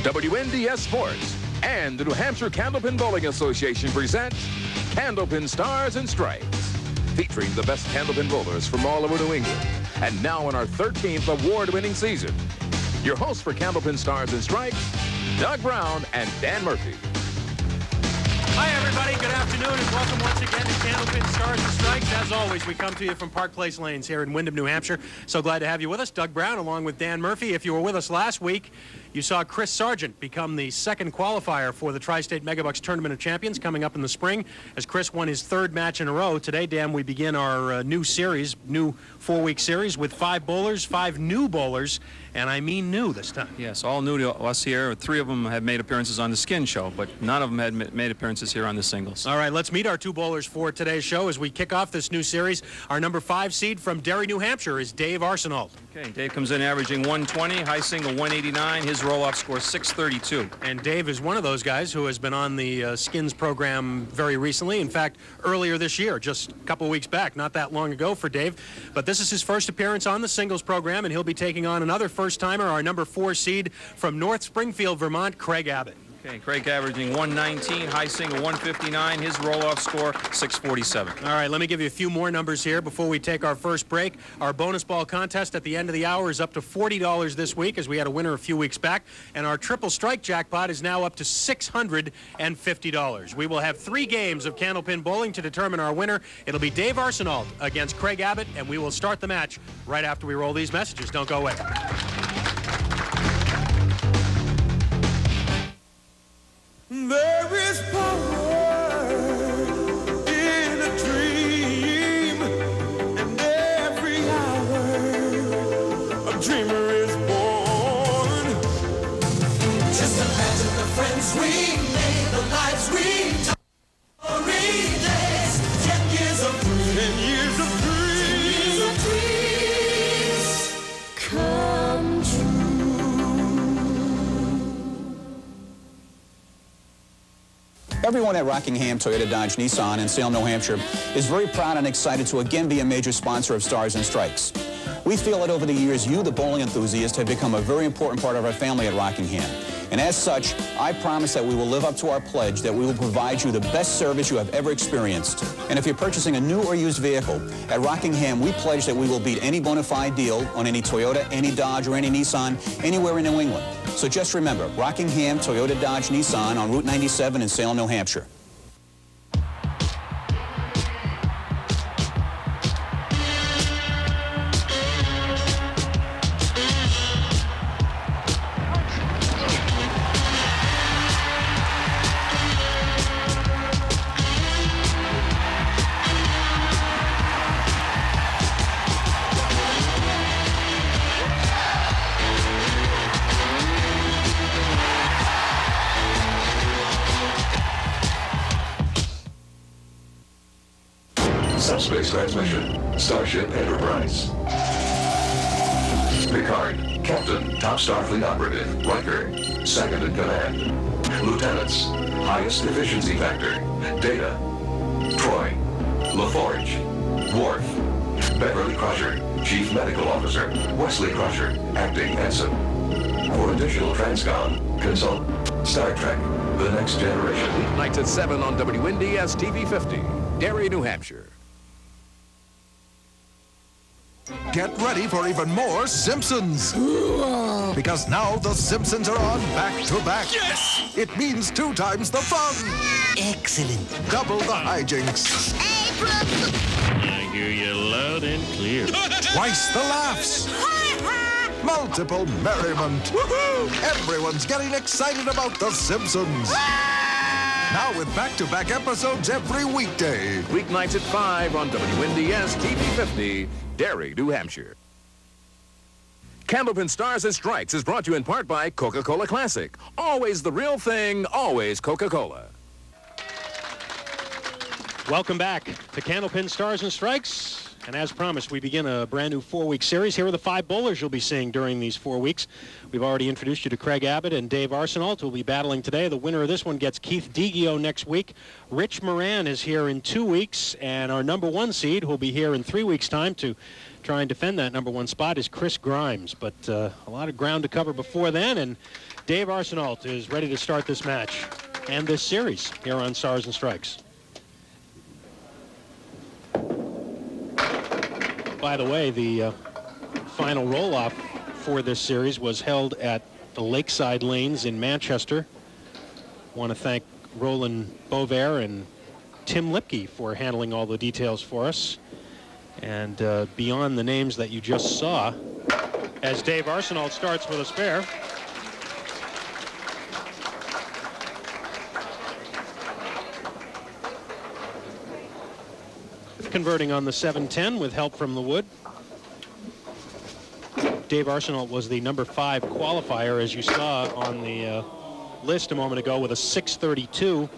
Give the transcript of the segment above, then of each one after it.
WNDS Sports and the New Hampshire Candlepin Bowling Association presents Candlepin Stars and Stripes, featuring the best candlepin bowlers from all over New England. And now in our 13th award-winning season, your hosts for Candlepin Stars and Stripes, Doug Brown and Dan Murphy. Hi, everybody. Good afternoon, and welcome once again to Candlepin Stars and Stripes. As always, we come to you from Park Place Lanes here in Windham, New Hampshire. So glad to have you with us. Doug Brown along with Dan Murphy. If you were with us last week, you saw Chris Sargent become the second qualifier for the Tri-State Megabucks Tournament of Champions coming up in the spring, as Chris won his third match in a row. Today, Dan, we begin our new four-week series with five bowlers, five new bowlers, and I mean new this time. Yes, all new to us here. Three of them have made appearances on the skin show, but none of them had made appearances here on the singles. All right, let's meet our two bowlers for today's show as we kick off this new series. Our number 5 seed from Derry, New Hampshire is Dave Arsenault. Okay, Dave comes in averaging 120, high single 189. His roll-off score 632. And Dave is one of those guys who has been on the Skins program very recently. In fact, earlier this year, just a couple weeks back, not that long ago for Dave. But this is his first appearance on the singles program, and he'll be taking on another first-timer, our number 4 seed from North Springfield, Vermont, Craig Abbott. Okay, Craig averaging 119, high single 159. His roll-off score, 647. All right, let me give you a few more numbers here before we take our first break. Our bonus ball contest at the end of the hour is up to $40 this week, as we had a winner a few weeks back. And our triple strike jackpot is now up to $650. We will have 3 games of candlepin bowling to determine our winner. It'll be Dave Arsenault against Craig Abbott, and we will start the match right after we roll these messages. Don't go away. There is power in a dream, and every hour a dreamer is born. Just imagine the friends we made, the lives we took. 10 years of dreams, 10 years of dreams come true. Everyone at Rockingham Toyota Dodge Nissan in Salem, New Hampshire is very proud and excited to again be a major sponsor of Stars and Stripes. We feel that over the years you, the bowling enthusiast, have become a very important part of our family at Rockingham. And as such, I promise that we will live up to our pledge that we will provide you the best service you have ever experienced. And if you're purchasing a new or used vehicle, at Rockingham, we pledge that we will beat any bona fide deal on any Toyota, any Dodge, or any Nissan anywhere in New England. So just remember, Rockingham Toyota Dodge Nissan on Route 97 in Salem, New Hampshire. Space mission, Starship Enterprise. Picard, Captain, Top Starfleet Operative, Riker, Second in Command. Lieutenants, Highest Efficiency Factor, Data, Troy, LaForge, Worf, Beverly Crusher, Chief Medical Officer, Wesley Crusher, Acting Ensign. For additional transcon, consult Star Trek, The Next Generation. Nights at 7 on WNDS-TV 50, Derry, New Hampshire. Get ready for even more Simpsons. Because now the Simpsons are on back to back. Yes! It means 2 times the fun. Excellent. Double the hijinks. I hear you loud and clear. Twice the laughs. Multiple merriment. Everyone's getting excited about the Simpsons. Now with back-to-back episodes every weekday. Weeknights at 5 on WNDS-TV 50, Derry, New Hampshire. Candlepin Stars and Stripes is brought to you in part by Coca-Cola Classic. Always the real thing, always Coca-Cola. Welcome back to Candlepin Stars and Stripes. And as promised, we begin a brand new 4-week series. Here are the 5 bowlers you'll be seeing during these 4 weeks. We've already introduced you to Craig Abbott and Dave Arsenault, who will be battling today. The winner of this one gets Keith DeGio next week. Rich Moran is here in 2 weeks, and our number 1 seed will be here in 3 weeks' time to try and defend that #1 spot is Chris Grimes. But a lot of ground to cover before then, and Dave Arsenault is ready to start this match and this series here on Stars and Strikes. By the way, the final roll-off for this series was held at the Lakeside Lanes in Manchester. I want to thank Roland Bovair and Tim Lipke for handling all the details for us. And beyond the names that you just saw, as Dave Arsenault starts with a spare. Converting on the 7-10 with help from the wood. Dave Arsenault was the #5 qualifier, as you saw on the list a moment ago, with a 6:32.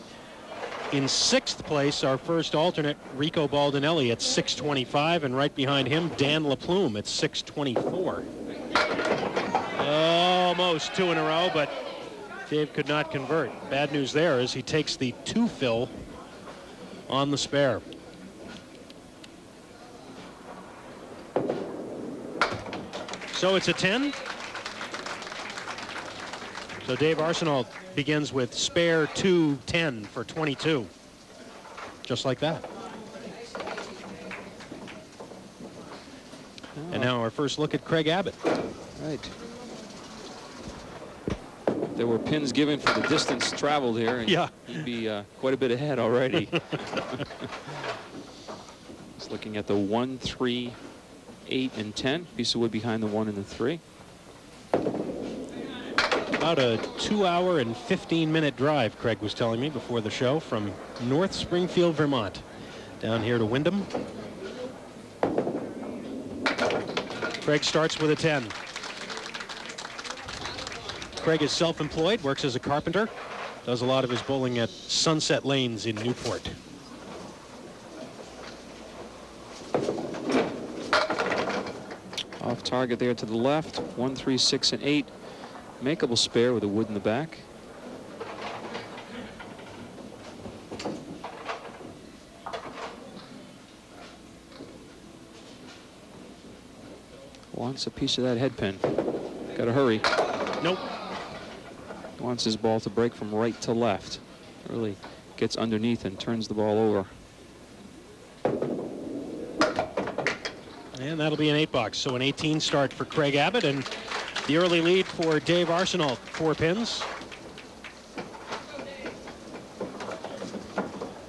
In 6th place, our first alternate, Rico Baldinelli at 6:25, and right behind him, Dan LaPlume at 6:24. Almost two in a row, but Dave could not convert. Bad news there is he takes the 2-fill on the spare. So it's a 10. So Dave Arsenault begins with spare 2-10 for 22. Just like that. Oh. And now our first look at Craig Abbott. Right. There were pins given for the distance traveled here, and yeah, he'd be quite a bit ahead already. Just looking at the 1-3. 8 and 10, piece of wood behind the 1 and the 3. About a 2-hour and 15-minute drive, Craig was telling me before the show, from North Springfield, Vermont, down here to Windham. Craig starts with a 10. Craig is self-employed, works as a carpenter, does a lot of his bowling at Sunset Lanes in Newport. Off target there to the left. 1, 3, 6, and 8. Makeable spare with a wood in the back. Wants a piece of that head pin. Got to hurry. Nope. Wants his ball to break from right to left. Really gets underneath and turns the ball over. And that'll be an 8-box. So an 18 start for Craig Abbott, and the early lead for Dave Arsenault, 4 pins.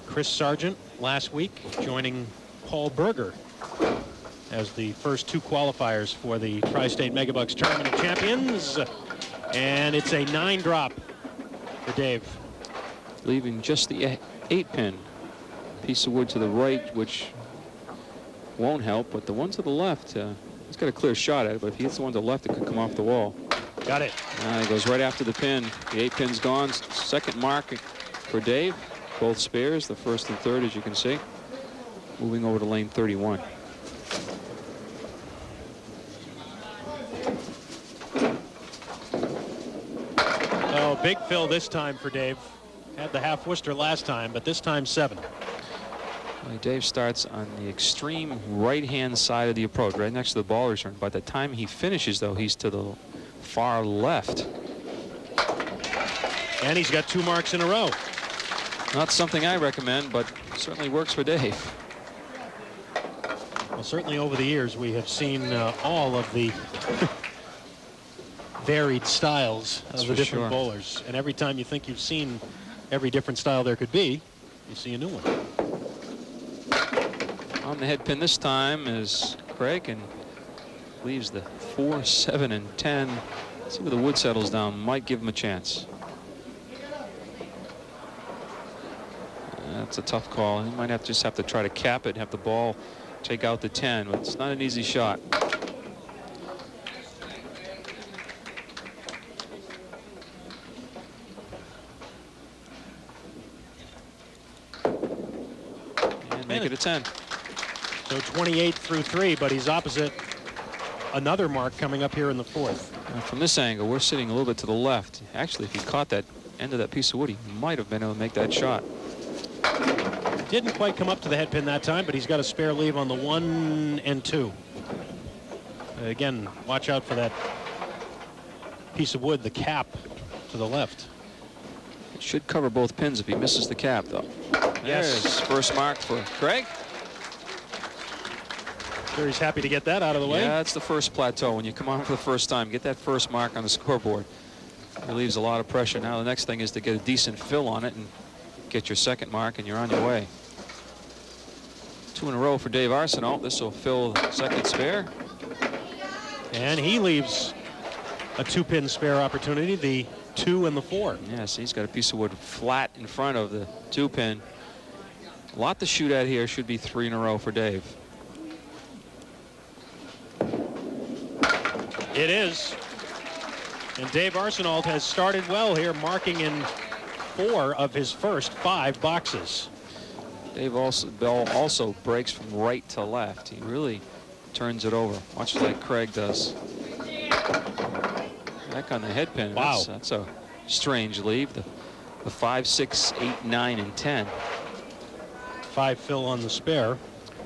Chris Sargent last week joining Paul Berger as the first 2 qualifiers for the Tri-State Megabucks Tournament of Champions. And it's a 9-drop for Dave. Leaving just the 8-pin. Piece of wood to the right, which won't help, but the one to the left, he's got a clear shot at it, but if he hits the one to the left, it could come off the wall. Got it. It goes right after the pin. The 8-pin's gone. Second mark for Dave. Both spares, the 1st and 3rd, as you can see. Moving over to lane 31. Oh, big fill this time for Dave. Had the half Worcester last time, but this time 7. Dave starts on the extreme right-hand side of the approach, right next to the ball return. By the time he finishes, though, he's to the far left. And he's got 2 marks in a row. Not something I recommend, but certainly works for Dave. Well, certainly over the years, we have seen all of the varied styles of the different bowlers. And every time you think you've seen every different style there could be, you see a new one. On the head pin this time is Craig, and leaves the 4, 7, and 10. See where the wood settles down. Might give him a chance. That's a tough call. He might just have to try to cap it, have the ball take out the 10, but it's not an easy shot. And make it a 10. So 28 through 3, but he's opposite another mark coming up here in the 4th. From this angle, we're sitting a little bit to the left. Actually, if he caught that end of that piece of wood, he might have been able to make that shot. Didn't quite come up to the head pin that time, but he's got a spare leave on the 1 and 2. Again, watch out for that piece of wood, the cap to the left. It should cover both pins if he misses the cap, though. Yes. There's first mark for Craig. Sure, he's happy to get that out of the way. Yeah, that's the first plateau. When you come on for the first time, get that first mark on the scoreboard. It relieves a lot of pressure. Now the next thing is to get a decent fill on it and get your second mark, and you're on your way. Two in a row for Dave Arsenault. This will fill the second spare. And he leaves a two-pin spare opportunity, the 2 and the 4. Yes, he's got a piece of wood flat in front of the 2-pin. A lot to shoot at here. Should be 3 in a row for Dave. It is. And Dave Arsenault has started well here, marking in 4 of his first 5 boxes. Dave also breaks from right to left. He really turns it over, much like Craig does. Back on the head pin. Wow. That's a strange leave. The 5, 6, 8, 9, and 10. 5 fill on the spare.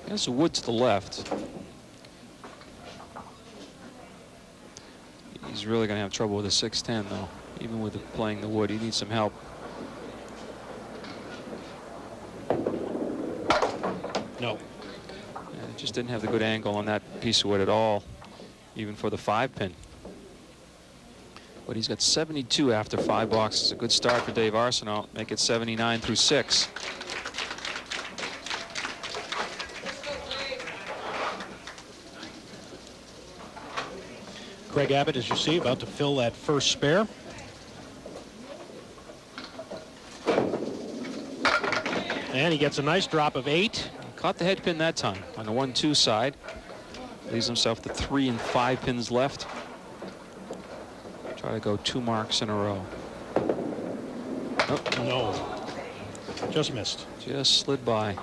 That's the wood to the left. He's really going to have trouble with a 6-10, though, even with playing the wood. He needs some help. No. Just didn't have the good angle on that piece of wood at all, even for the 5-pin. But he's got 72 after 5 boxes. A good start for Dave Arsenault. Make it 79 through 6. Craig Abbott, as you see, about to fill that first spare. And he gets a nice drop of 8. Caught the head pin that time on the 1-2 side. Leaves himself the 3 and 5 pins left. Try to go 2 marks in a row. Oh. No. Just missed. Just slid by.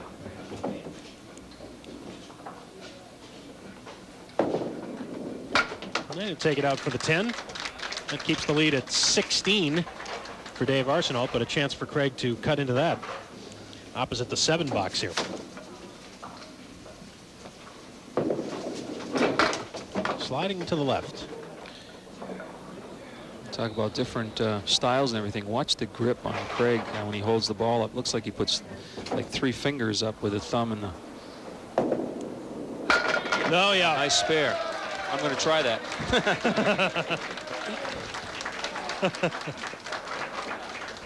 And he'll take it out for the 10. That keeps the lead at 16 for Dave Arsenault, but a chance for Craig to cut into that. Opposite the 7 box here. Sliding to the left. Talk about different styles and everything. Watch the grip on Craig when he holds the ball up. Looks like he puts like 3 fingers up with a thumb and the... No, yeah. Nice spare. I'm going to try that.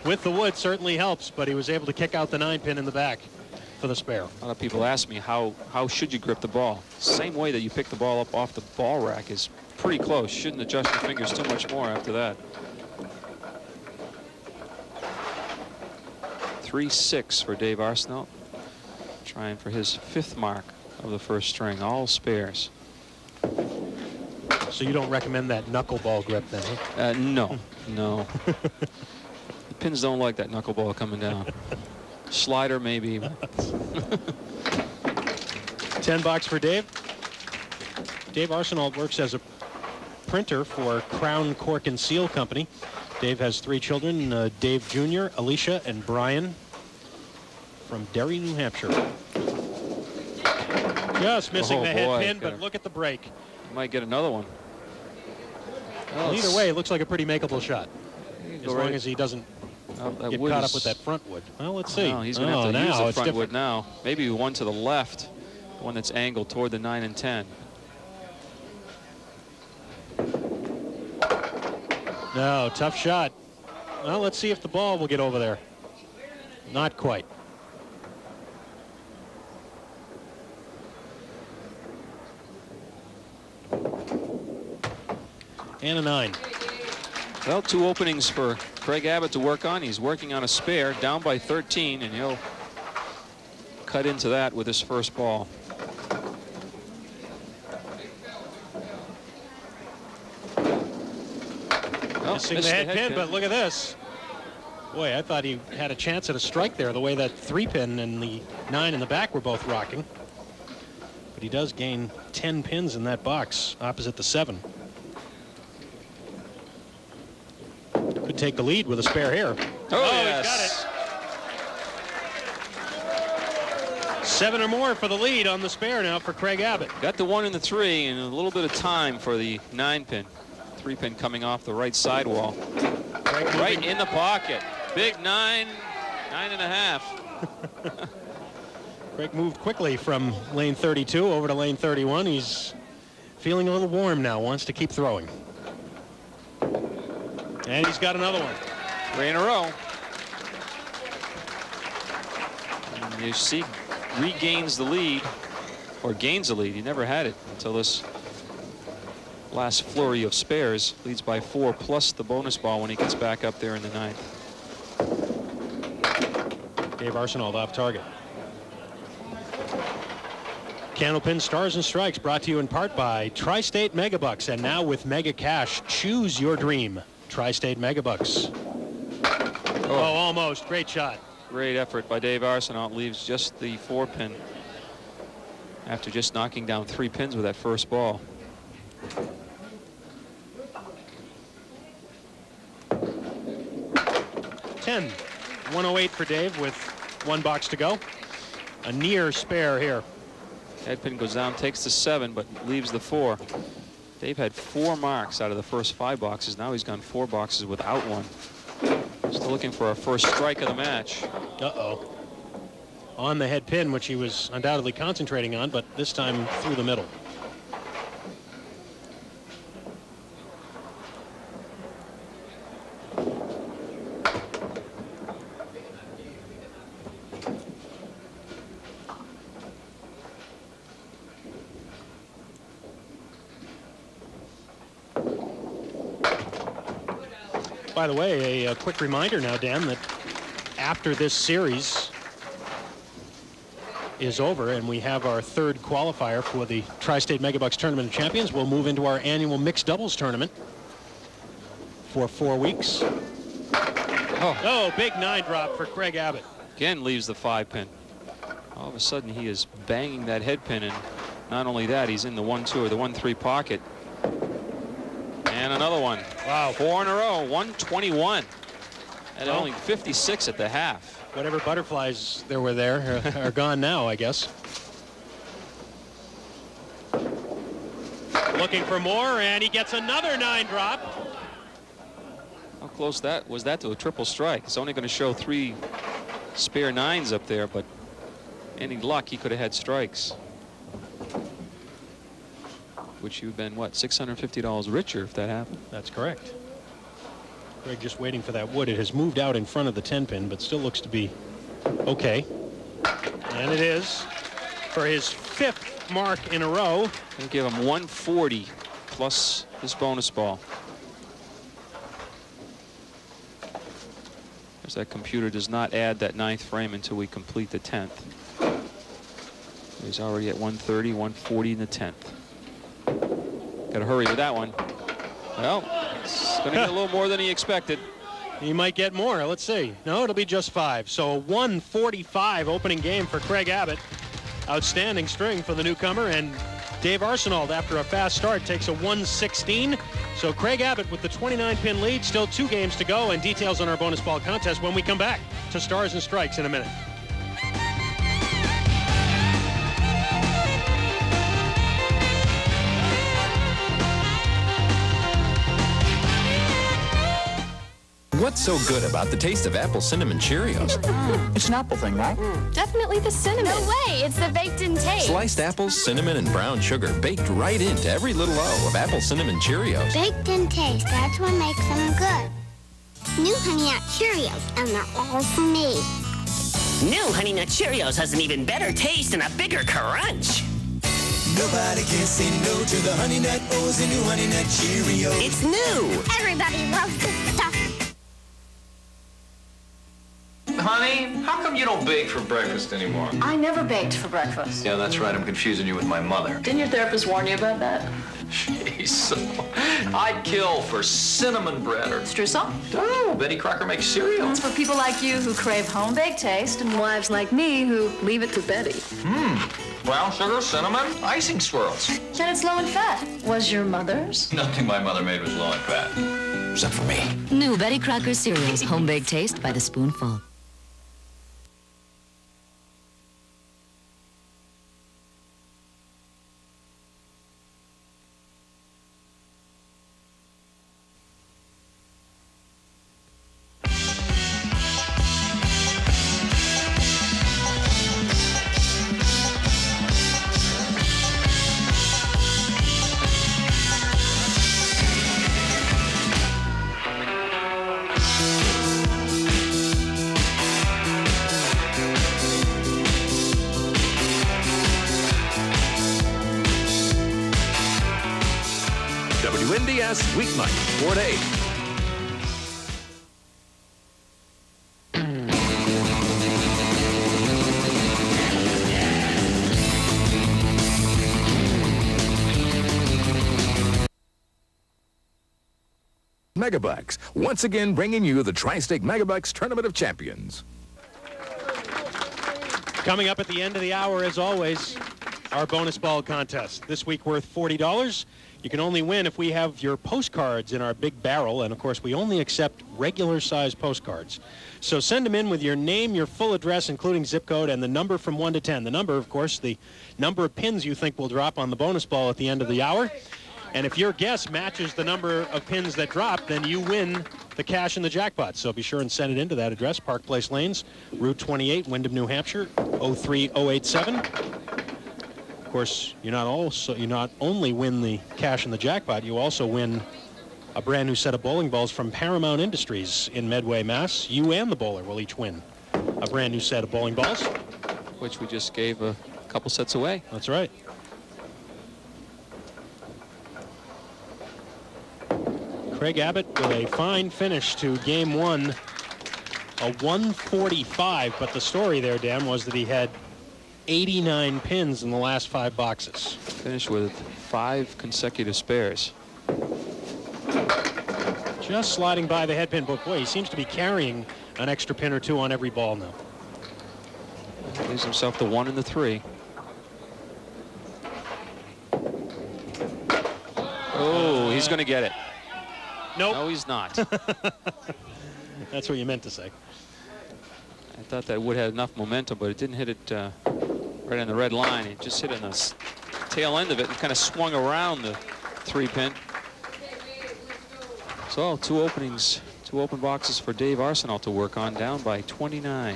With the wood certainly helps, but he was able to kick out the 9-pin in the back for the spare. A lot of people ask me, how should you grip the ball? Same way that you pick the ball up off the ball rack is pretty close. Shouldn't adjust your fingers too much more after that. 3-6 for Dave Arsenault. Trying for his 5th mark of the first string, all spares. So you don't recommend that knuckleball grip then, huh? No, no. The pins don't like that knuckleball coming down. Slider, maybe. 10 bucks for Dave. Dave Arsenault works as a printer for Crown Cork and Seal Company. Dave has 3 children, Dave Jr., Alicia, and Brian, from Derry, New Hampshire. Just missing the head pin, but look at the break. Might get another one. Well, either way, it looks like a pretty makeable shot, as long as he doesn't get caught up with that front wood. Well, let's see. No, he's going to have to use the front wood now. Maybe one to the left, one that's angled toward the 9 and 10. No, tough shot. Well, let's see if the ball will get over there. Not quite. And a 9. Well, 2 openings for Craig Abbott to work on. He's working on a spare, down by 13, and he'll cut into that with his first ball. Oh, missing the head pin, but look at this. Boy, I thought he had a chance at a strike there, the way that 3-pin and the 9 in the back were both rocking. But he does gain 10 pins in that box, opposite the 7. Could take the lead with a spare here. Oh, yes. He's got it. Seven or more for the lead on the spare now for Craig Abbott. Got the one and the three and a little bit of time for the 9-pin. 3-pin coming off the right sidewall. Right in the pocket. Big 9, 9.5. Craig moved quickly from lane 32 over to lane 31. He's feeling a little warm now, wants to keep throwing. And he's got another one. 3 in a row. And you see, regains the lead, or gains the lead. He never had it until this last flurry of spares. Leads by 4 plus the bonus ball when he gets back up there in the 9th. Dave Arsenault off target. Candlepin Stars and Strikes brought to you in part by Tri-State Megabucks, and now with Mega Cash, choose your dream. Tri-State Megabucks. Oh, almost. Great shot. Great effort by Dave Arsenault. Leaves just the 4-pin after just knocking down 3 pins with that first ball. $10.108 for Dave with 1 box to go. A near spare here. Headpin goes down, takes the 7, but leaves the 4. Dave had 4 marks out of the first 5 boxes. Now he's gone 4 boxes without one. Still looking for our first strike of the match. Uh-oh. On the head pin, which he was undoubtedly concentrating on, but this time through the middle. By the way, a quick reminder now, Dan, that after this series is over and we have our 3rd qualifier for the Tri-State Megabucks Tournament of Champions, we'll move into our annual mixed doubles tournament for 4 weeks. Oh, big 9 drop for Craig Abbott. Again, leaves the 5-pin. All of a sudden, he is banging that head pin, and not only that, he's in the 1-2 or the 1-3 pocket. And another one. Wow. 4 in a row, 121. And only 56 at the half. Whatever butterflies there were there are gone now, I guess. Looking for more, and he gets another 9 drop. How close that was that to a triple strike? It's only going to show 3 spare 9s up there, but any luck, he could have had strikes. Which you've been, what, $650 richer if that happened? That's correct. Greg just waiting for that wood. It has moved out in front of the 10-pin, but still looks to be okay. And it is for his 5th mark in a row. They give him 140 plus this bonus ball. Because that computer does not add that 9th frame until we complete the 10th. He's already at 130, 140 in the 10th. Got to hurry with that one. Well, it's going to get a little more than he expected. He might get more. Let's see. No, it'll be just 5. So a 145 opening game for Craig Abbott. Outstanding string for the newcomer. And Dave Arsenault, after a fast start, takes a 116. So Craig Abbott with the 29-pin lead. Still 2 games to go. And details on our bonus ball contest when we come back to Stars and Strikes in a minute. What's so good about the taste of Apple Cinnamon Cheerios? It's an apple thing, right? Definitely the cinnamon. No way, it's the baked-in taste. Sliced apples, cinnamon, and brown sugar baked right into every little O of Apple Cinnamon Cheerios. Baked-in taste, that's what makes them good. New Honey Nut Cheerios, and they're all for me. New Honey Nut Cheerios has an even better taste and a bigger crunch. Nobody can say no to the Honey Nut O's and New Honey Nut Cheerios. It's new. Everybody loves this stuff. Honey, how come you don't bake for breakfast anymore? I never baked for breakfast. Yeah, that's right. I'm confusing you with my mother. Didn't your therapist warn you about that? Jeez. I'd kill for cinnamon bread or... Streusel? Oh, Betty Crocker makes cereal. It's for people like you who crave home-baked taste and wives like me who leave it to Betty. Brown sugar, cinnamon, icing swirls. Said it's low in fat. Was your mother's? Nothing my mother made was low in fat. Except for me. New Betty Crocker cereals, home-baked taste by the spoonful. WNDS weeknight, 4 to 8. Megabucks, once again bringing you the Tri-State Megabucks Tournament of Champions. Coming up at the end of the hour, as always, our bonus ball contest. This week worth $40. You can only win if we have your postcards in our big barrel, and of course we only accept regular size postcards. So send them in with your name, your full address, including zip code, and the number from 1 to 10. The number, of course, the number of pins you think will drop on the bonus ball at the end of the hour. And if your guess matches the number of pins that drop, then you win the cash in the jackpot. So be sure and send it in to that address, Park Place Lanes, Route 28, Windham, New Hampshire, 03087. Of course, you not only win the cash in the jackpot, you also win a brand new set of bowling balls from Paramount Industries in Medway, Mass. You and the bowler will each win a brand new set of bowling balls, which we just gave a couple sets away. That's right. Craig Abbott with a fine finish to game one, a 145, but the story there, Dan, was that he had 89 pins in the last 5 boxes. Finished with 5 consecutive spares. Just sliding by the head pin, but boy, he seems to be carrying an extra pin or 2 on every ball now. Leaves himself the 1 and the 3. Oh, he's going to get it. Nope. No, he's not. That's what you meant to say. I thought that would have enough momentum, but it didn't hit it right on the red line. It just hit on the tail end of it and kind of swung around the 3-pin. So 2 openings, 2 open boxes for Dave Arsenault to work on, down by 29.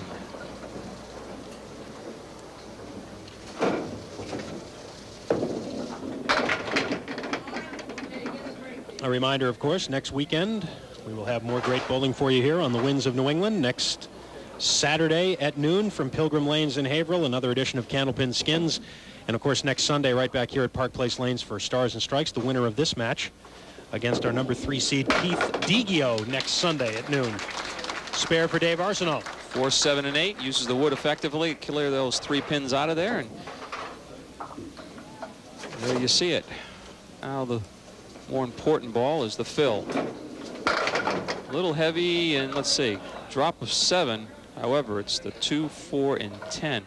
A reminder, of course, next weekend we will have more great bowling for you here on the Winds of New England. Next Saturday at noon from Pilgrim Lanes in Haverhill, another edition of Candlepin Skins. And, of course, next Sunday right back here at Park Place Lanes for Stars and Strikes, the winner of this match against our number 3 seed Keith DeGio next Sunday at noon. Spare for Dave Arsenault. 4, 7, and 8. Uses the wood effectively to clear those 3 pins out of there. And there you see it. Now the more important ball is the fill. A little heavy, and let's see, drop of 7. However, it's the 2, 4, and 10.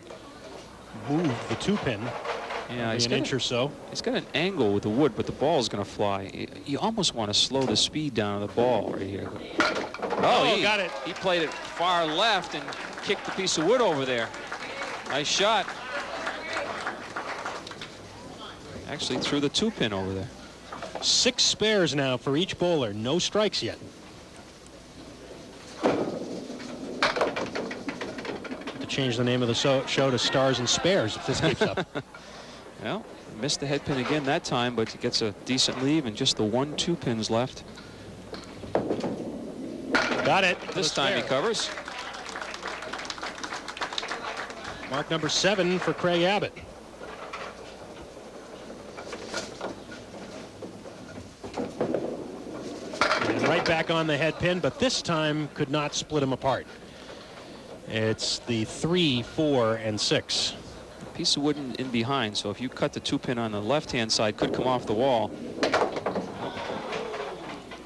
Move the 2-pin. Yeah, he's an inch or so. He's got an angle with the wood, but the ball is going to fly. You almost want to slow the speed down of the ball right here. Oh, he got it. He played it far left and kicked the piece of wood over there. Nice shot. Actually threw the 2-pin over there. 6 spares now for each bowler. No strikes yet. Have to change the name of the show to Stars and Spares if this keeps up. Well, missed the head pin again that time, but he gets a decent leave and just the 1-2 pins left. Got it. This time he covers. Mark number 7 for Craig Abbott. Right back on the head pin, but this time could not split him apart. It's the 3, 4, and 6. A piece of wood in behind, so if you cut the 2-pin on the left-hand side, could come off the wall. A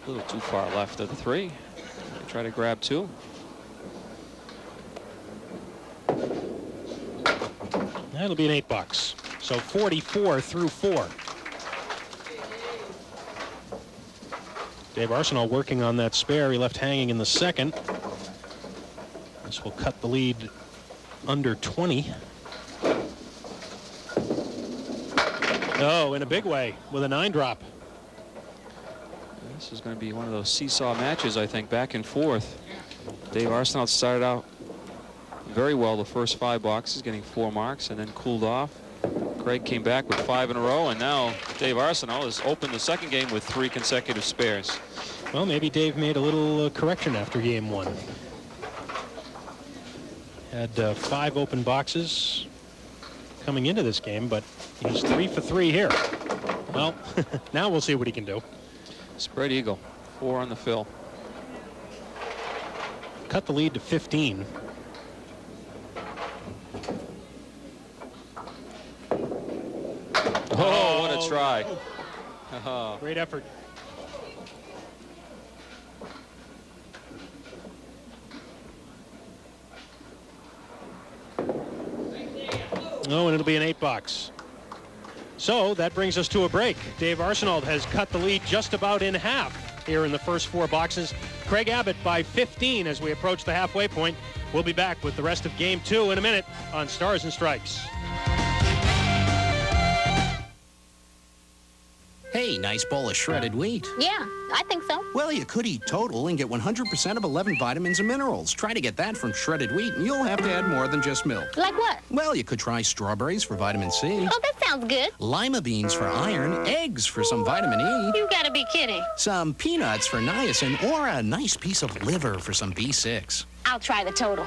little too far left of the 3. Try to grab 2. That'll be an 8 box. So 44 through 4. Dave Arsenault working on that spare he left hanging in the 2nd. This will cut the lead under 20. Oh, in a big way with a 9 drop. This is going to be one of those seesaw matches, I think, back and forth. Dave Arsenault started out very well the first 5 boxes, getting 4 marks, and then cooled off. Craig came back with 5 in a row, and now Dave Arsenault has opened the 2nd game with 3 consecutive spares. Well, maybe Dave made a little correction after game 1. Had 5 open boxes coming into this game, but he's 3 for 3 here. Well, now we'll see what he can do. Spread eagle, 4 on the fill. Cut the lead to 15. Oh, what a try. Oh. Great effort. Oh, and it'll be an 8 box. So that brings us to a break. Dave Arsenault has cut the lead just about in half here in the first 4 boxes. Craig Abbott by 15 as we approach the halfway point. We'll be back with the rest of Game 2 in a minute on Stars and Stripes. Hey, nice bowl of shredded wheat. Yeah, I think so. Well, you could eat Total and get 100% of 11 vitamins and minerals. Try to get that from shredded wheat, and you'll have to add more than just milk. Like what? Well, you could try strawberries for vitamin C. Oh, that sounds good. Lima beans for iron, eggs for some vitamin E. You gotta be kidding. Some peanuts for niacin, or a nice piece of liver for some B6. I'll try the Total.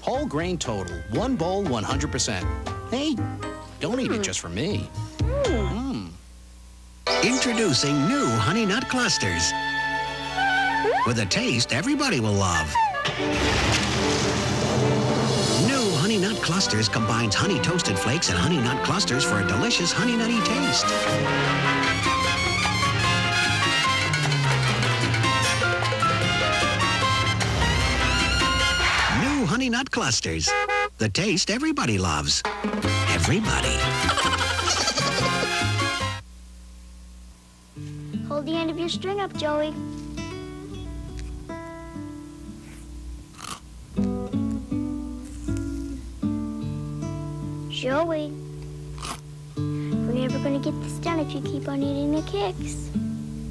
Whole grain Total, 1 bowl, 100%. Hey, don't eat it just for me. Introducing new Honey Nut Clusters with a taste everybody will love. New Honey Nut Clusters combines honey toasted flakes and Honey Nut Clusters for a delicious honey nutty taste. New Honey Nut Clusters, the taste everybody loves. Everybody. Hold the end of your string up, Joey. Joey, we're never going to get this done if you keep on eating the Kix.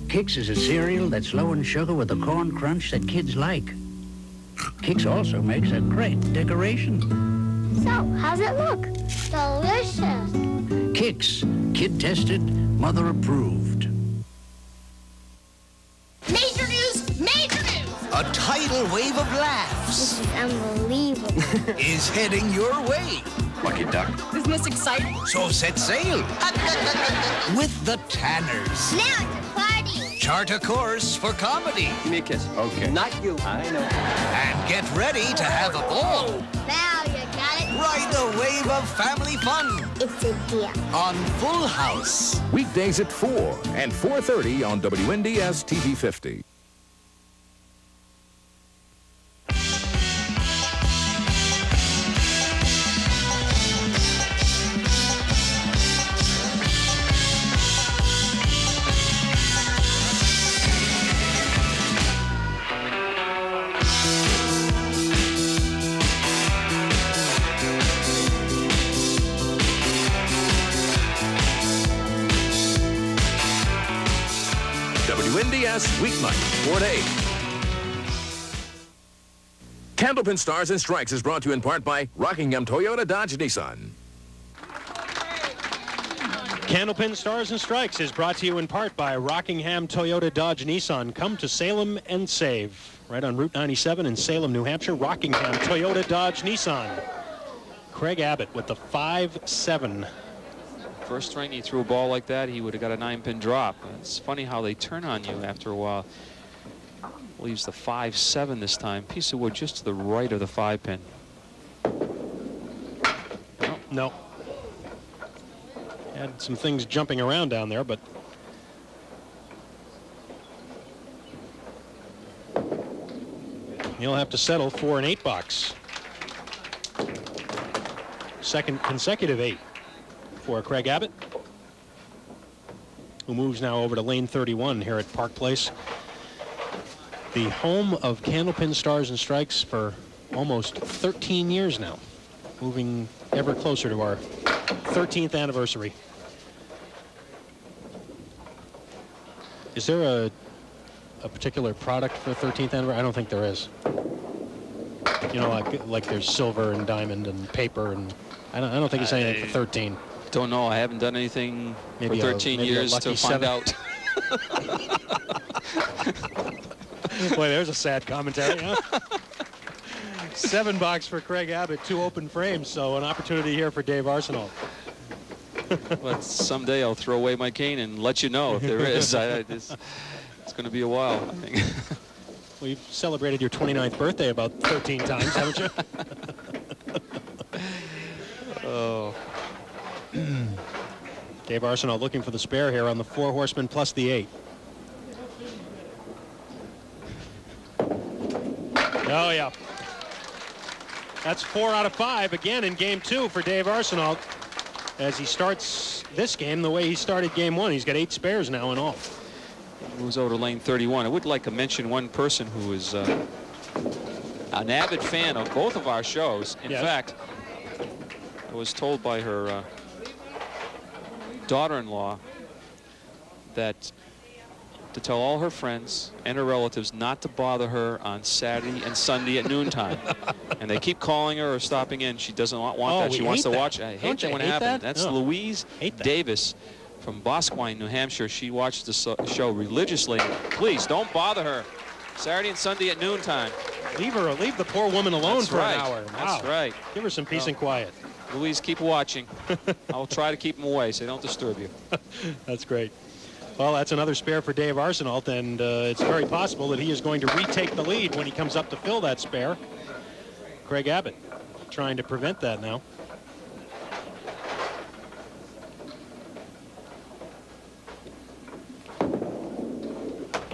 Kix is a cereal that's low in sugar with a corn crunch that kids like. Kix also makes a great decoration. So, how's it look? Delicious. Kix, kid-tested, mother-approved. Major news! Major news! A tidal wave of laughs. This is unbelievable. Is heading your way. Lucky duck. Isn't this exciting? So set sail. With the Tanners. Now it's a party. Chart a course for comedy. Give me a kiss. Okay. Not you. I know. And get ready to have a ball. Now you got it. Ride the wave of family fun. It's a deal. On Full House. Weekdays at 4 and 4:30 on WNDS-TV 50. Weeknight, 4 to 8. Candlepin Stars and Strikes is brought to you in part by Rockingham Toyota Dodge Nissan. Candlepin Stars and Strikes is brought to you in part by Rockingham Toyota Dodge Nissan. Come to Salem and save. Right on Route 97 in Salem, New Hampshire, Rockingham Toyota Dodge Nissan. Craig Abbott with the 5-7. First string, he threw a ball like that, he would have got a 9-pin drop. It's funny how they turn on you after a while. Leaves the 5-7 this time. Piece of wood just to the right of the 5-pin. Oh, no. Had some things jumping around down there, but... he'll have to settle for an 8 box. Second consecutive 8. For Craig Abbott, who moves now over to lane 31 here at Park Place, the home of Candlepin Stars and Strikes for almost 13 years now, moving ever closer to our 13th anniversary. Is there a particular product for 13th anniversary? I don't think there is. You know, like there's silver and diamond and paper, and I don't think it's anything for 13. Don't know. I haven't done anything maybe for 13 years to find out. Boy, there's a sad commentary, huh? 7 box for Craig Abbott, 2 open frames, so an opportunity here for Dave Arsenault. But someday I'll throw away my cane and let you know if there is. I just, going to be a while, I think. Well, you've celebrated your 29th birthday about 13 times, haven't you? Oh. Dave Arsenault looking for the spare here on the four horsemen plus the eight. Oh, yeah. That's 4 out of 5 again in game two for Dave Arsenault. As he starts this game the way he started game one, he's got 8 spares now in all. Moves over to lane 31. I would like to mention one person who is an avid fan of both of our shows. In fact, I was told by her daughter-in-law that to tell all her friends and her relatives not to bother her on Saturday and Sunday at noontime. And they keep calling her or stopping in. She doesn't want that. She wants to watch. I hate that when it happens. That's Louise Davis from Bosquine, New Hampshire. She watched the show religiously. Please don't bother her. Saturday and Sunday at noontime. Leave her, or leave the poor woman alone for an hour. That's right. Give her some peace and quiet. Louise, keep watching. I'll try to keep them away so they don't disturb you. That's great. Well, that's another spare for Dave Arsenault, and it's very possible that he is going to retake the lead when he comes up to fill that spare. Craig Abbott trying to prevent that now.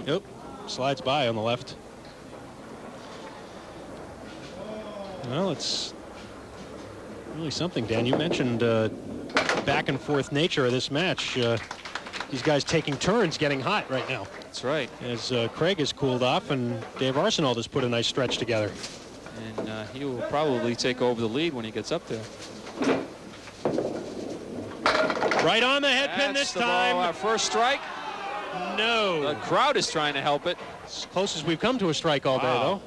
Nope, slides by on the left. Well, it's really something, Dan. You mentioned back and forth nature of this match. These guys taking turns getting hot right now. That's right. As Craig has cooled off and Dave Arsenault has put a nice stretch together. And he will probably take over the lead when he gets up there. Right on the head pin this time. Our first strike. No. The crowd is trying to help it. As close as we've come to a strike all day, though.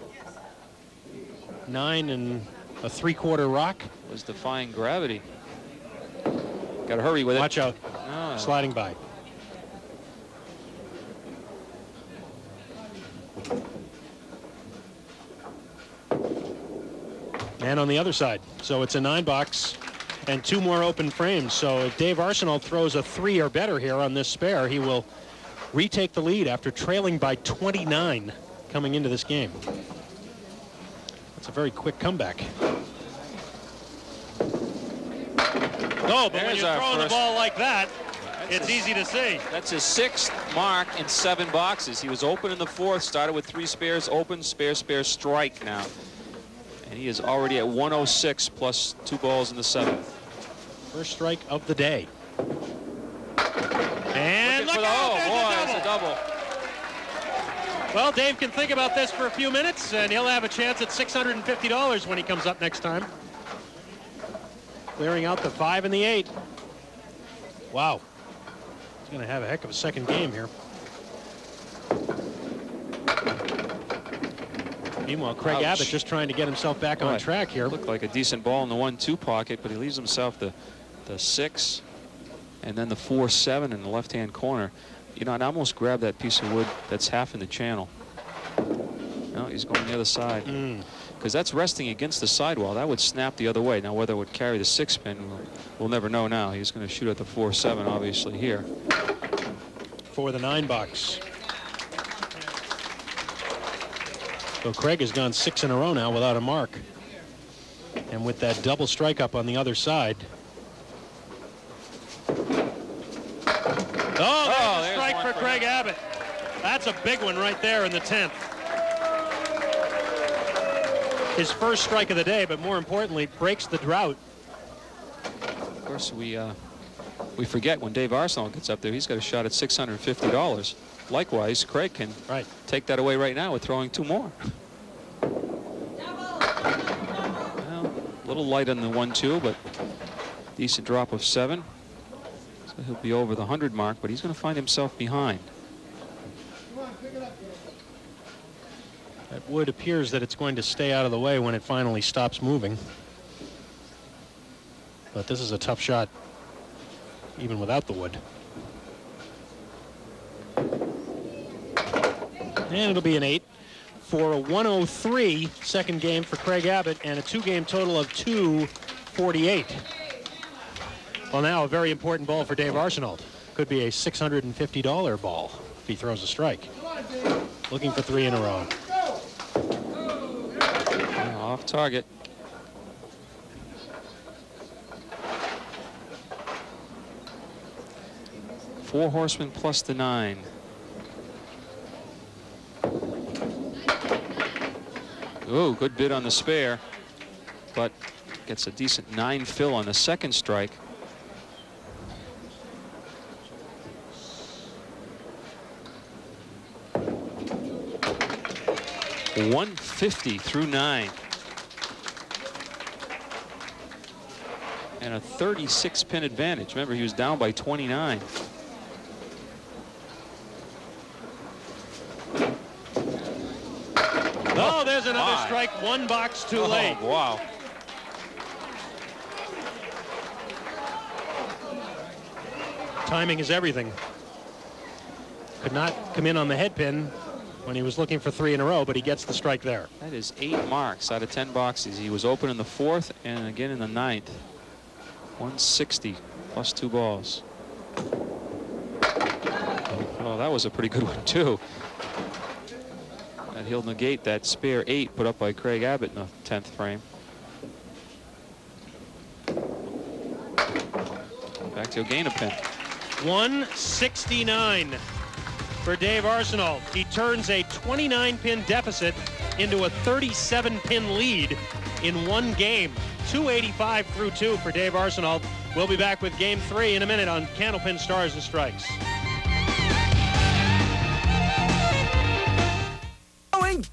9 3/4 rock. Was defying gravity. Got to hurry with it. Watch out. No. Sliding by. And on the other side. So it's a 9 box and 2 more open frames. So if Dave Arsenault throws a 3 or better here on this spare, he will retake the lead after trailing by 29 coming into this game. That's a very quick comeback. No, but when you're throwing the ball like that, it's easy to see. That's his 6th mark in 7 boxes. He was open in the 4th, started with 3 spares, open, spare, spare, strike now. And he is already at 106 plus 2 balls in the 7th. First strike of the day. And look out, there's a double. Well, Dave can think about this for a few minutes, and he'll have a chance at $650 when he comes up next time. Clearing out the 5 and the 8. Wow. He's going to have a heck of a second game here. Meanwhile, Craig Abbott just trying to get himself back on track here. Looked like a decent ball in the 1-2 pocket, but he leaves himself the 6 and then the 4-7 in the left-hand corner. You know, I'd almost grab that piece of wood that's half in the channel. No, he's going the other side. Because that's resting against the sidewall. That would snap the other way. Now, whether it would carry the 6-pin, we'll never know now. He's going to shoot at the 4-7, obviously, here. For the 9 box. So Craig has gone 6 in a row now without a mark. And with that double strike up on the other side. Oh, there's a strike for Craig Abbott. That's a big one right there in the 10th. His first strike of the day, but more importantly, breaks the drought. Of course, we forget when Dave Arsenault gets up there, he's got a shot at $650. Likewise, Craig can take that away right now with throwing 2 more. Well, a little light on the 1-2, but decent drop of 7. So he'll be over the 100 mark, but he's going to find himself behind. That wood appears that it's going to stay out of the way when it finally stops moving. But this is a tough shot, even without the wood. And it'll be an 8 for a 103 second game for Craig Abbott and a 2-game total of 248. Well, now a very important ball for Dave Arsenault. Could be a $650 ball if he throws a strike. Looking for three in a row. Off target. Four horsemen plus the 9. Ooh, good bid on the spare, but gets a decent 9 fill on the second strike. $150 through 9. And a 36-pin advantage. Remember, he was down by 29. Oh, there's another strike. One box too late. Wow. Timing is everything. Could not come in on the head pin when he was looking for 3 in a row, but he gets the strike there. That is 8 marks out of 10 boxes. He was open in the 4th and again in the 9th. 160 plus 2 balls. Oh, that was a pretty good one, too. And he'll negate that spare 8 put up by Craig Abbott in the 10th frame. Back to O'Gain a pin. 169. For Dave Arsenault, he turns a 29-pin deficit into a 37-pin lead in one game. 285 through 2 for Dave Arsenault. We'll be back with Game 3 in a minute on Candlepin Stars and Strikes.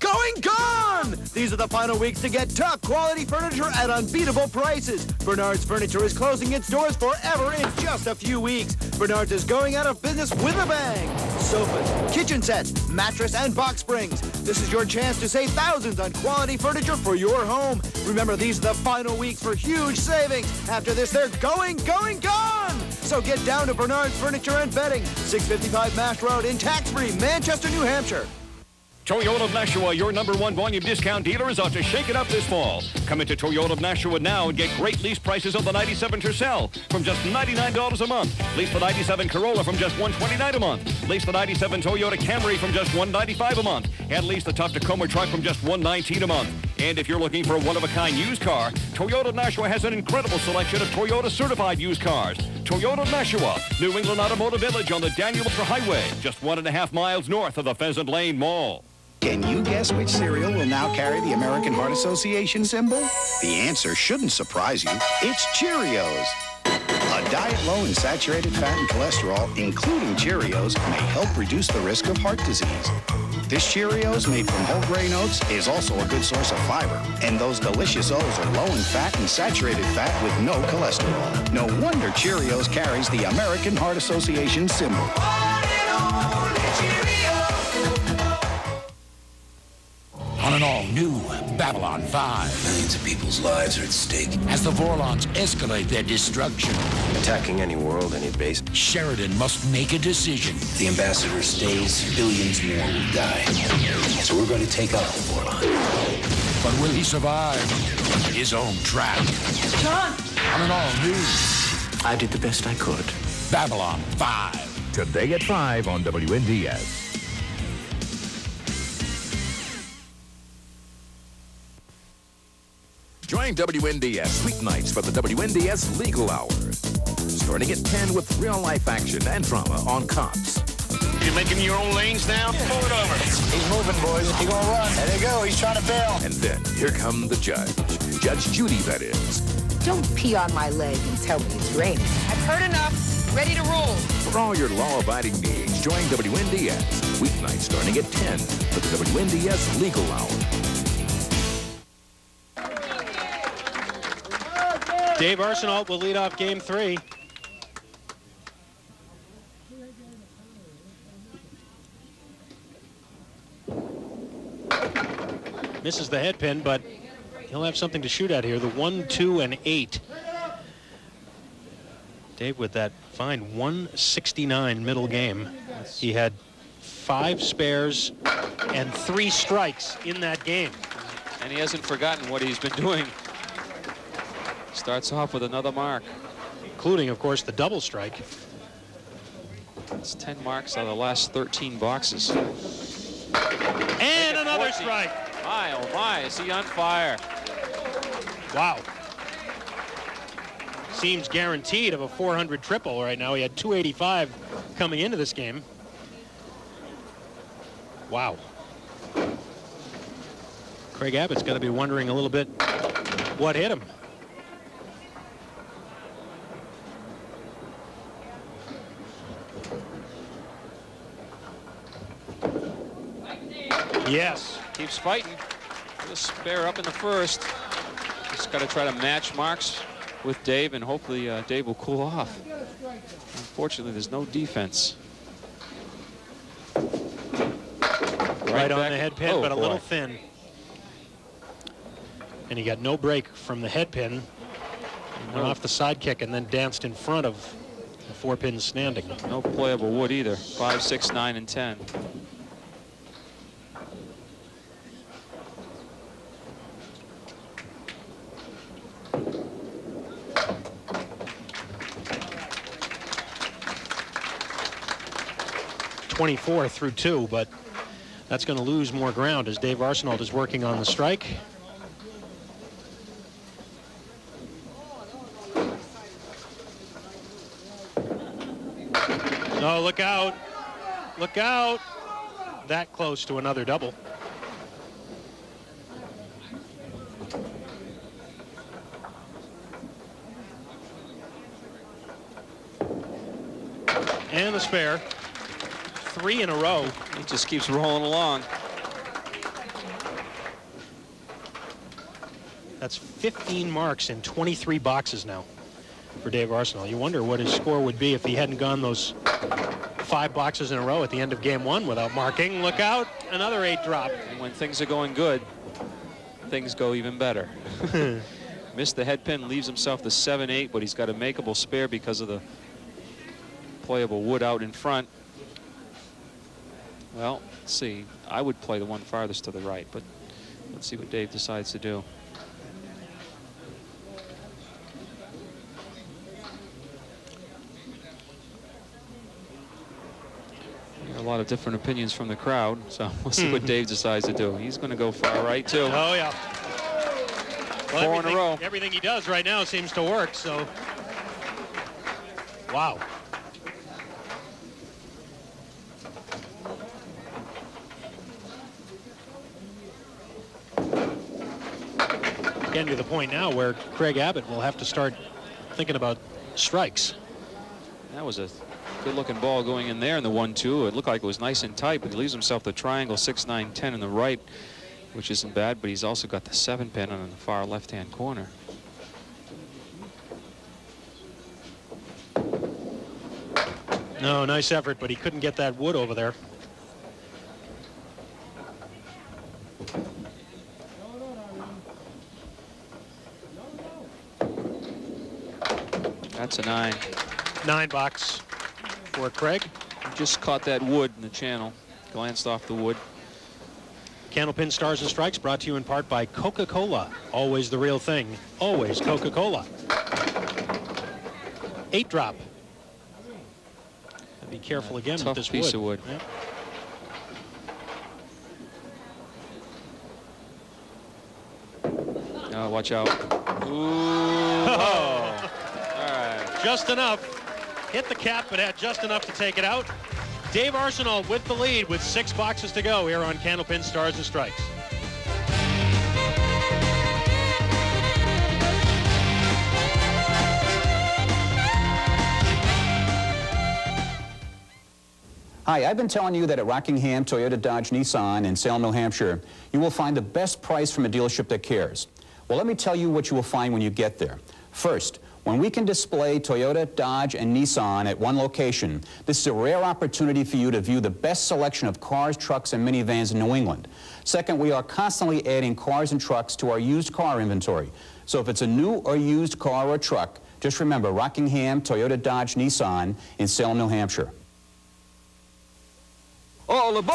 Going gone! These are the final weeks to get top quality furniture at unbeatable prices. Bernard's Furniture is closing its doors forever in just a few weeks. Bernard's is going out of business with a bang. Sofas, kitchen sets, mattress, and box springs. This is your chance to save thousands on quality furniture for your home. Remember, these are the final weeks for huge savings. After this, they're going, going, gone! So get down to Bernard's Furniture and Bedding, 655 Mash Road in tax-free Manchester, New Hampshire. Toyota of Nashua, your #1 volume discount dealer, is out to shake it up this fall. Come into Toyota of Nashua now and get great lease prices on the 97 Tercel from just $99 a month. Lease the 97 Corolla from just $129 a month. Lease the 97 Toyota Camry from just $195 a month. And lease the tough Tacoma truck from just $119 a month. And if you're looking for a one-of-a-kind used car, Toyota of Nashua has an incredible selection of Toyota-certified used cars. Toyota of Nashua, New England Automotive Village on the Daniel Ultra Highway, just 1.5 miles north of the Pheasant Lane Mall. Can you guess which cereal will now carry the American Heart Association symbol? The answer shouldn't surprise you. It's Cheerios. A diet low in saturated fat and cholesterol, including Cheerios, may help reduce the risk of heart disease. This Cheerios, made from whole grain oats, is also a good source of fiber. And those delicious O's are low in fat and saturated fat with no cholesterol. No wonder Cheerios carries the American Heart Association symbol. One and only Cheerios. On an all-new Babylon 5. Millions of people's lives are at stake. As the Vorlons escalate their destruction. Attacking any world, any base. Sheridan must make a decision. If the ambassador stays, billions more will die. So we're going to take out the Vorlon. But will he survive his own trap? John! On an all-new... I did the best I could. Babylon 5. Today at 5 on WNDS. Join WNDS weeknights for the WNDS Legal Hour. Starting at 10 with real-life action and drama on cops. You're making your own lanes now? Yeah. Pull it over. He's moving, boys. He's gonna run. There they go. He's trying to bail. And then, here comes the judge. Judge Judy, that is. Don't pee on my leg and tell me it's raining. I've heard enough. Ready to roll. For all your law-abiding needs, join WNDS weeknights starting at 10 for the WNDS Legal Hour. Dave Arsenault will lead off Game 3. Misses the head pin, but he'll have something to shoot at here. The 1, 2, and 8. Dave with that fine 169 middle game. He had 5 spares and 3 strikes in that game. And he hasn't forgotten what he's been doing. Starts off with another mark. Including, of course, the double strike. That's 10 marks out of the last 13 boxes. strike. My, oh my, is he on fire. Wow. Seems guaranteed of a 400 triple right now. He had 285 coming into this game. Wow. Craig Abbott's got to be wondering a little bit what hit him. Yes. Keeps fighting. The spare up in the first. Just got to try to match marks with Dave, and hopefully Dave will cool off. Unfortunately, there's no defense. Right on the head pin, oh, but a little thin. And he got no break from the head pin. Went off the side kick and then danced in front of the four pins standing. No playable wood either. 5, 6, 9, and 10. .24 through 2, but that's going to lose more ground as Dave Arsenault is working on the strike. Oh, look out. Look out. That close to another double. And the spare. 3 in a row. He just keeps rolling along. That's 15 marks in 23 boxes now for Dave Arsenault. You wonder what his score would be if he hadn't gone those 5 boxes in a row at the end of game 1 without marking. Look out, another 8 drop. And when things are going good, things go even better. Missed the head pin, leaves himself the 7-8, but he's got a makeable spare because of the playable wood out in front. Well, let's see. I would play the one farthest to the right, but let's see what Dave decides to do. A lot of different opinions from the crowd, so we'll see what Dave decides to do. He's going to go far right, too. Oh, yeah. Well, 4 in a row. Everything he does right now seems to work, so. Wow. Getting to the point now where Craig Abbott will have to start thinking about strikes. That was a good-looking ball going in there in the 1-2. It looked like it was nice and tight, but he leaves himself the triangle 6, 9, 10 in the right, which isn't bad, but he's also got the 7 pin on the far left-hand corner. No, nice effort, but he couldn't get that wood over there. That's a 9. 9 box for Craig. Just caught that wood in the channel. Glanced off the wood. Candlepin Stars and Strikes brought to you in part by Coca-Cola. Always the real thing. Always Coca-Cola. 8 drop. Be careful again with this piece wood. Of wood. Yeah. Oh, watch out. Ooh. Just enough, hit the cap, but had just enough to take it out. Dave Arsenault with the lead with 6 boxes to go here on Candlepin Stars and Strikes. Hi, I've been telling you that at Rockingham Toyota Dodge Nissan in Salem, New Hampshire, you will find the best price from a dealership that cares. Well, let me tell you what you will find when you get there. First, when we can display Toyota, Dodge, and Nissan at one location, this is a rare opportunity for you to view the best selection of cars, trucks, and minivans in New England. Second, we are constantly adding cars and trucks to our used car inventory. So if it's a new or used car or truck, just remember Rockingham Toyota, Dodge, Nissan in Salem, New Hampshire. All aboard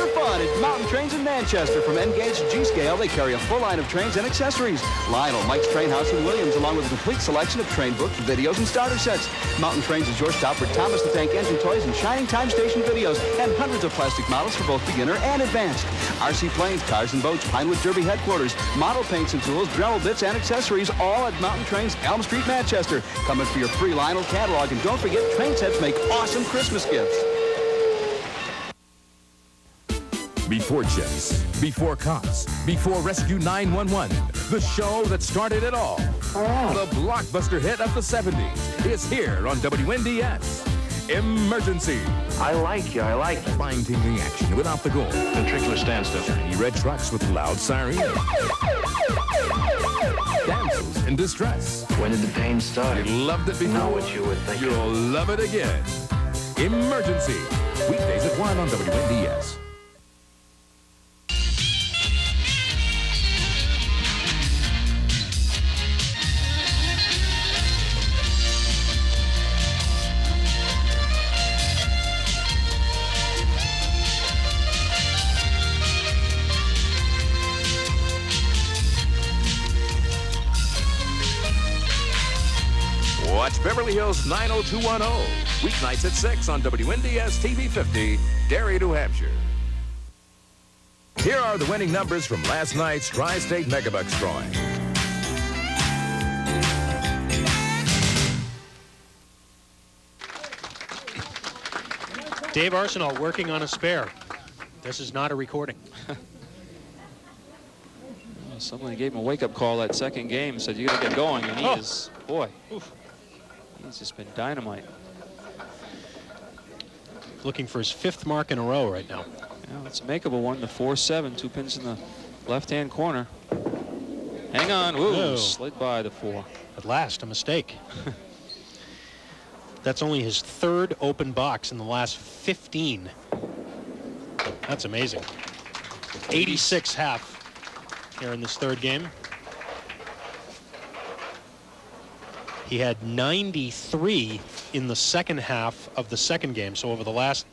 for fun at Mountain Trains in Manchester. From N-Gauge to G-Scale, they carry a full line of trains and accessories. Lionel, Mike's Train House, and Williams, along with a complete selection of train books, videos, and starter sets. Mountain Trains is your stop for Thomas the Tank Engine toys and Shining Time Station videos, and hundreds of plastic models for both beginner and advanced. RC planes, cars and boats, Pinewood Derby headquarters, model paints and tools, Dremel bits and accessories, all at Mountain Trains, Elm Street, Manchester. Come in for your free Lionel catalog, and don't forget, train sets make awesome Christmas gifts. Before chips, before cops, before Rescue 911, the show that started it all. The blockbuster hit of the 70s is here on WNDS. Emergency. I like you, I like you. Fine-tingling action without the goal. Ventricular standstill. Shiny red trucks with loud siren. Damsels in distress. When did the pain start? You loved it before. Know what you would think. You'll love it again. Emergency. Weekdays at 1 on WNDS. Watch Beverly Hills 90210, weeknights at 6 on WNDS-TV 50, Derry, New Hampshire. Here are the winning numbers from last night's Tri-State Megabucks drawing. Dave Arsenault working on a spare. This is not a recording. Somebody gave him a wake-up call that second game, said, you got to get going, and he is, boy. Oof. He's just been dynamite. Looking for his 5th mark in a row right now. Yeah, it's a makeable one, the 4-7, 2 pins in the left-hand corner. Hang on, whoa, slid by the 4. At last, a mistake. That's only his 3rd open box in the last 15. That's amazing. 86 half here in this 3rd game. He had 93 in the second half of the 2nd game. So over the last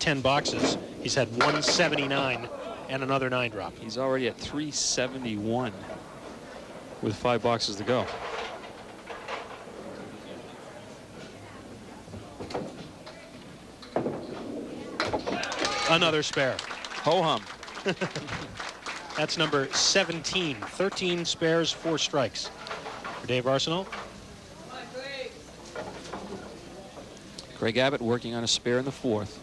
10 boxes, he's had 179 and another 9 drop. He's already at 371 with 5 boxes to go. Another spare. Ho-hum. That's number 17. 13 spares, 4 strikes for Dave Arsenault. Craig Abbott working on a spare in the 4th.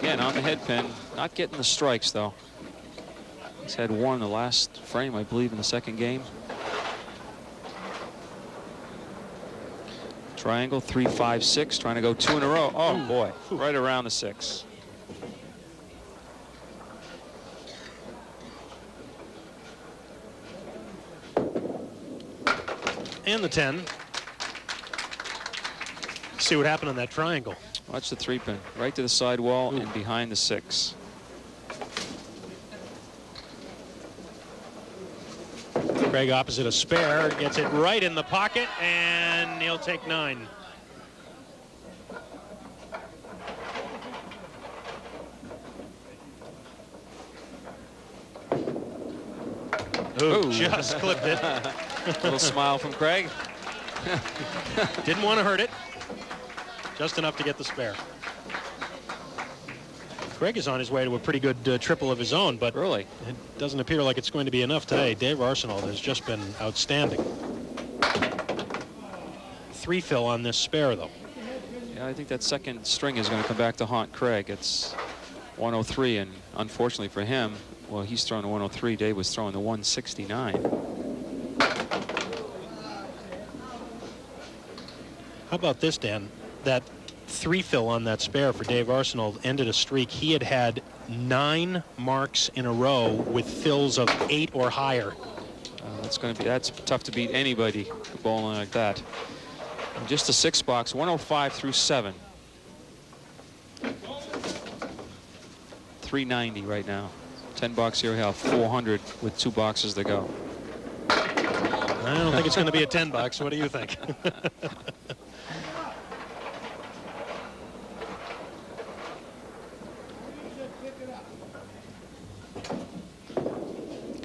Again, on the head pin. Not getting the strikes, though. He's had 1 in the last frame, I believe, in the 2nd game. Triangle, 3-5-6, trying to go 2 in a row. Oh, boy, right around the 6. And the 10. See what happened on that triangle. Watch the 3-pin, right to the side wall and behind the 6. Craig opposite a spare, gets it right in the pocket, and he'll take 9. Ooh, just clipped it. Little smile from Craig. Didn't want to hurt it. Just enough to get the spare. Craig is on his way to a pretty good triple of his own, but really, it doesn't appear like it's going to be enough today. Dave Arsenault has just been outstanding. 3 fill on this spare, though. Yeah, I think that 2nd string is going to come back to haunt Craig. It's 103, and unfortunately for him, well, he's throwing the 103. Dave was throwing the 169. How about this, Dan? That 3 fill on that spare for Dave Arsenault ended a streak. He had had 9 marks in a row with fills of 8 or higher. That's tough to beat anybody bowling like that. And just a 6 box, 105 through 7. 390 right now. 10 box here, we have 400 with 2 boxes to go. I don't think it's going to be a 10 box. What do you think?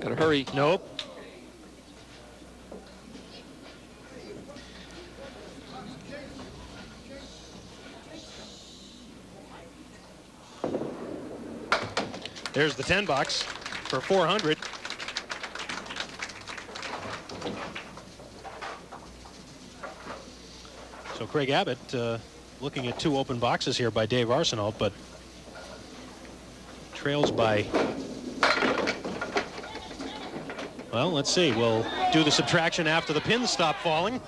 Gotta hurry. Nope. There's the 10 bucks for 400. So Craig Abbott looking at two open boxes here by Dave Arsenault, but trails by, well, let's see. We'll do the subtraction after the pins stop falling.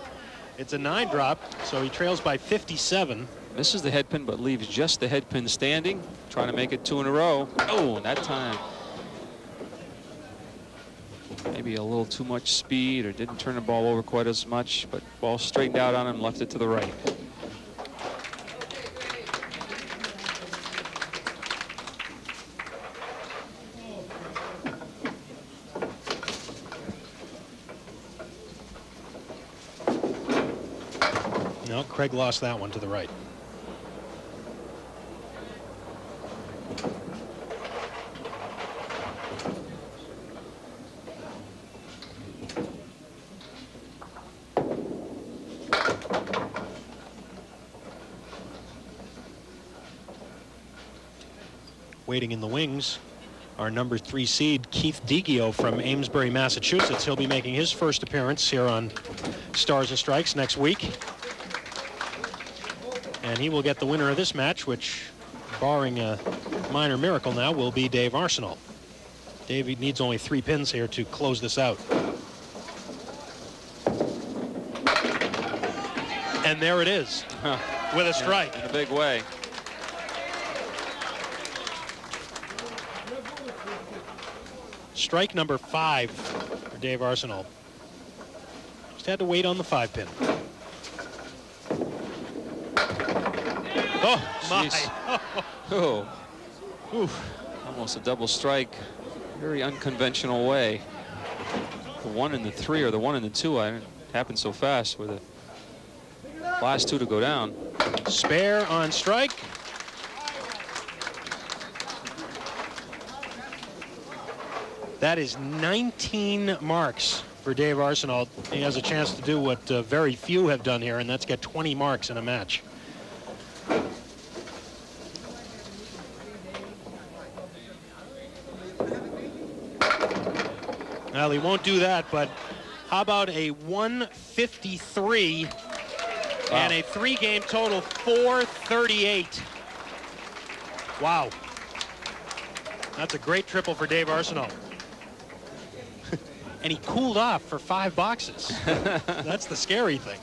It's a 9 drop, so he trails by 57. Misses the head pin, but leaves just the head pin standing, trying to make it 2 in a row. Oh, that time. Maybe a little too much speed or didn't turn the ball over quite as much, but ball straightened out on him, left it to the right. No, Craig lost that one to the right. Waiting in the wings, our number 3 seed, Keith DeGio from Amesbury, Massachusetts. He'll be making his first appearance here on Stars and Strikes next week. And he will get the winner of this match, which, barring a minor miracle now, will be Dave Arsenault. Dave needs only 3 pins here to close this out. And there it is, with a strike. In a big way. Strike number 5 for Dave Arsenault. Just had to wait on the 5 pin. Oh, my. Oh. Oof. Almost a double strike. Very unconventional way. The 1 and the 3 or the 1 and the 2. It happened so fast with the last 2 to go down. Spare on strike. That is 19 marks for Dave Arsenault. He has a chance to do what very few have done here, and that's get 20 marks in a match. Well, he won't do that, but how about a 153 and a 3-game total, 438. Wow. That's a great triple for Dave Arsenault. And he cooled off for 5 boxes. That's the scary thing.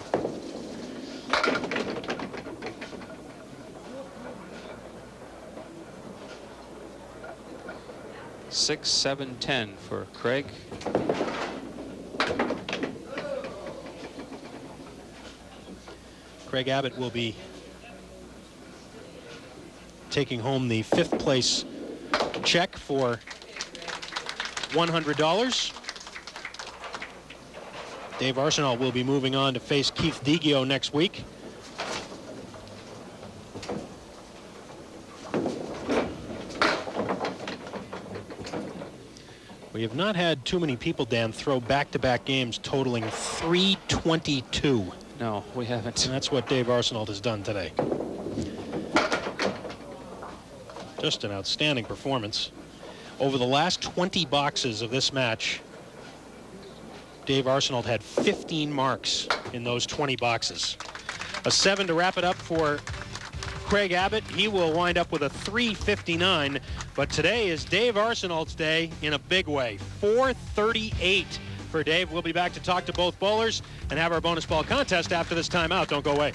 Six, 7, 10 for Craig. Craig Abbott will be taking home the 5th place check for $100. Dave Arsenault will be moving on to face Keith DeGio next week. We have not had too many people, Dan, throw back-to-back games totaling 322. No, we haven't. And that's what Dave Arsenault has done today. Just an outstanding performance. Over the last 20 boxes of this match, Dave Arsenault had 15 marks in those 20 boxes. A 7 to wrap it up for Craig Abbott. He will wind up with a 359, but today is Dave Arsenault's day in a big way. 438 for Dave. We'll be back to talk to both bowlers and have our bonus ball contest after this timeout. Don't go away.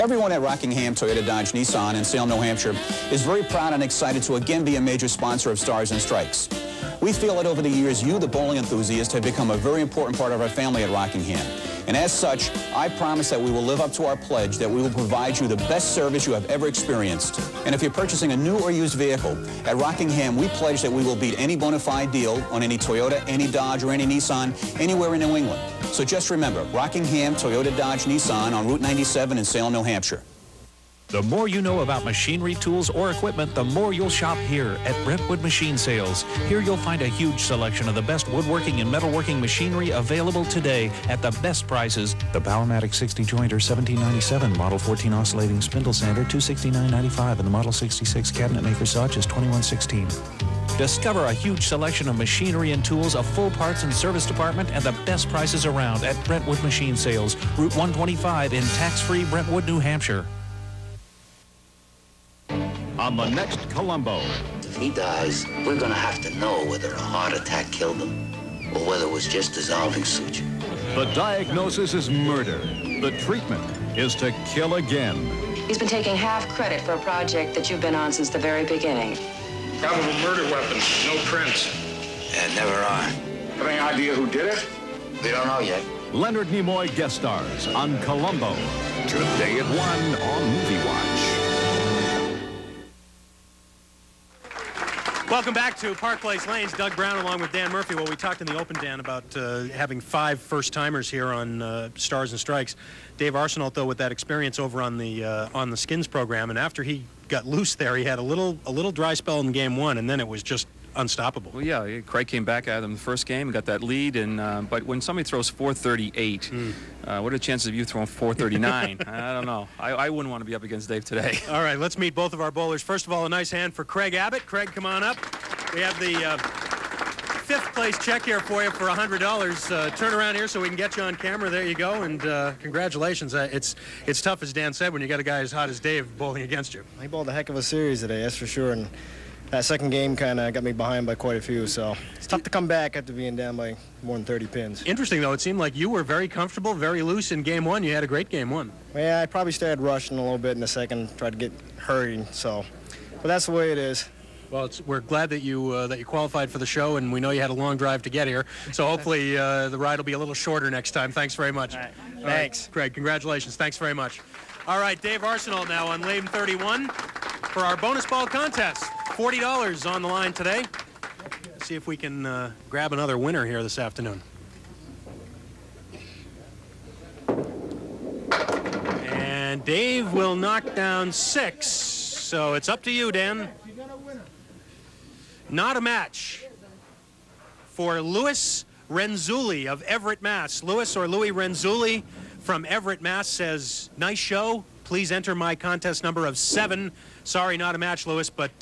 Everyone at Rockingham Toyota Dodge Nissan in Salem, New Hampshire is very proud and excited to again be a major sponsor of Stars and Stripes. We feel that over the years, you, the bowling enthusiast, have become a very important part of our family at Rockingham. And as such, I promise that we will live up to our pledge that we will provide you the best service you have ever experienced. And if you're purchasing a new or used vehicle, at Rockingham, we pledge that we will beat any bona fide deal on any Toyota, any Dodge, or any Nissan anywhere in New England. So just remember, Rockingham Toyota Dodge Nissan on Route 97 in Salem, New Hampshire. The more you know about machinery, tools, or equipment, the more you'll shop here at Brentwood Machine Sales. Here you'll find a huge selection of the best woodworking and metalworking machinery available today at the best prices. The Powermatic 60-jointer 1797, Model 14 oscillating spindle sander, $269.95, and the Model 66 cabinet maker saw, just $21.16. Discover a huge selection of machinery and tools, a full parts and service department, and the best prices around at Brentwood Machine Sales, Route 125 in tax-free Brentwood, New Hampshire. On the next Columbo. If he dies, we're going to have to know whether a heart attack killed him or whether it was just dissolving suture. The diagnosis is murder. The treatment is to kill again. He's been taking half credit for a project that you've been on since the very beginning. Probable murder weapon, no prints. Yeah, never are. Have any idea who did it? We don't know yet. Leonard Nimoy guest stars on Columbo. Today at 1 on Movie Watch. Welcome back to Park Place Lanes. Doug Brown along with Dan Murphy. Well, we talked in the open, Dan, about having 5 first-timers here on Stars and Strikes. Dave Arsenault, though, with that experience over on the Skins program, and after he got loose there, he had a little dry spell in game one, and then it was just unstoppable. Well, yeah, Craig came back at him the first game, got that lead, and but when somebody throws 438, what are the chances of you throwing 439? I don't know. I wouldn't want to be up against Dave today. All right, let's meet both of our bowlers. First of all, a nice hand for Craig Abbott. Craig, come on up. We have the fifth place check here for you for $100. Turn around here so we can get you on camera. There you go, and congratulations. It's tough, as Dan said, when you got a guy as hot as Dave bowling against you. He bowled a heck of a series today, that's for sure, and that second game kind of got me behind by quite a few, so it's tough to come back after being down by more than 30 pins. Interesting, though. It seemed like you were very comfortable, very loose in game one. You had a great game one. Yeah, I probably started rushing a little bit in the second, tried to get hurried, so, but that's the way it is. Well, we're glad that you qualified for the show, and we know you had a long drive to get here. So hopefully the ride will be a little shorter next time. Thanks very much. All right. Thanks. All right, Craig, congratulations. Thanks very much. All right, Dave Arsenault now on lane 31 for our bonus ball contest. $40 on the line today. Let's see if we can grab another winner here this afternoon. And Dave will knock down 6. So it's up to you, Dan. Not a match for Louis Renzulli of Everett, Mass. Louis or Louis Renzulli from Everett, Mass says, nice show. Please enter my contest number of 7. Sorry, not a match, Louis, but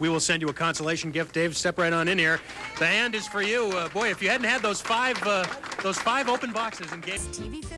we will send you a consolation gift. Dave, step right on in here. The hand is for you. Boy, if you hadn't had those five open boxes in game...